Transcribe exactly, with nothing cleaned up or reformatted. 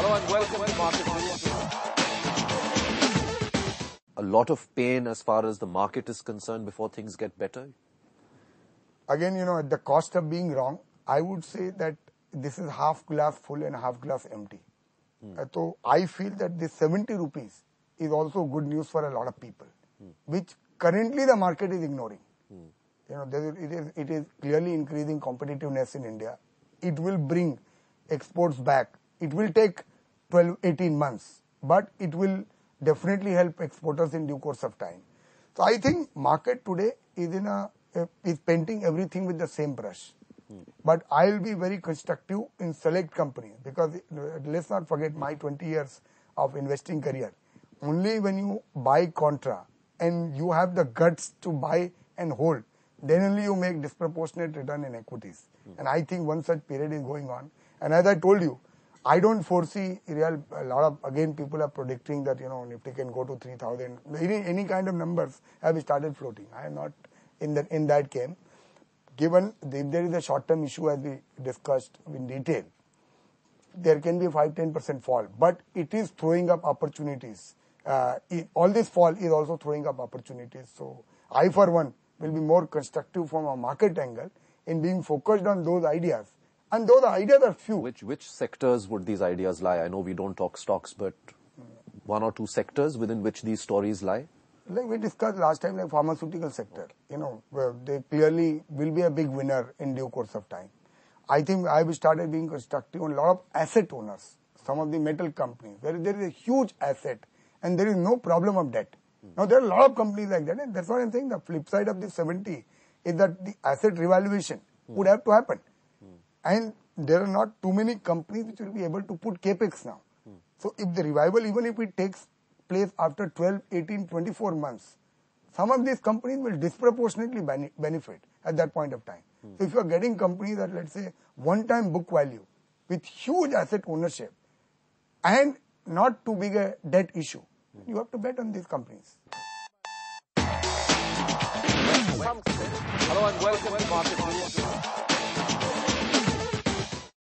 Hello and welcome to Market News. A lot of pain as far as the market is concerned before things get better? Again, you know, at the cost of being wrong, I would say that this is half glass full and half glass empty. Hmm. Uh, so I feel that this seventy rupees is also good news for a lot of people, hmm. which currently the market is ignoring. Hmm. You know, there is, it, is, it is clearly increasing competitiveness in India. It will bring exports back. It will take twelve, eighteen months, but it will definitely help exporters in due course of time. So I think market today is in a, uh, is painting everything with the same brush. Hmm. But I'll be very constructive in select companies because uh, let's not forget my twenty years of investing career. Only when you buy contra and you have the guts to buy and hold, then only you make disproportionate return in equities. Hmm. And I think one such period is going on. And as I told you, I don't foresee real, a lot of, again, people are predicting that, you know, Nifty can go to three thousand. Any, any kind of numbers have started floating. I am not in, the, in that game. Given if there is a short-term issue as we discussed in detail, there can be a five to ten percent fall. But it is throwing up opportunities. Uh, it, all this fall is also throwing up opportunities. So I, for one, will be more constructive from a market angle in being focused on those ideas. And though the ideas are few. Which, which sectors would these ideas lie? I know we don't talk stocks, but one or two sectors within which these stories lie? Like we discussed last time, like pharmaceutical sector. Okay. You know, where they clearly will be a big winner in due course of time. I think I have started being constructive on a lot of asset owners. Some of the metal companies, where there is a huge asset and there is no problem of debt. Mm. Now, there are a lot of companies like that. And that's what I'm saying. The flip side of the seventy is that the asset revaluation mm. would have to happen. And there are not too many companies which will be able to put capex now. Hmm. So if the revival, even if it takes place after twelve, eighteen, twenty-four months, some of these companies will disproportionately benefit at that point of time. Hmm. So if you are getting companies at, let's say, one-time book value with huge asset ownership and not too big a debt issue, hmm. you have to bet on these companies. Hello and welcome to Market News.